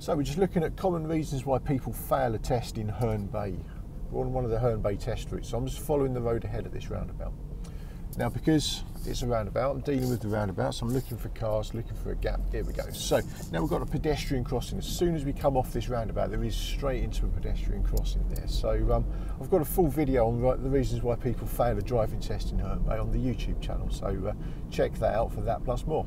So we're just looking at common reasons why people fail a test in Herne Bay. We're on one of the Herne Bay test routes, so I'm just following the road ahead at this roundabout. Now, because it's a roundabout, I'm dealing with the roundabout, so I'm looking for cars, looking for a gap. Here we go. So now we've got a pedestrian crossing. As soon as we come off this roundabout, there is straight into a pedestrian crossing there. So I've got a full video on the reasons why people fail a driving test in Herne Bay on the YouTube channel. So check that out for that plus more.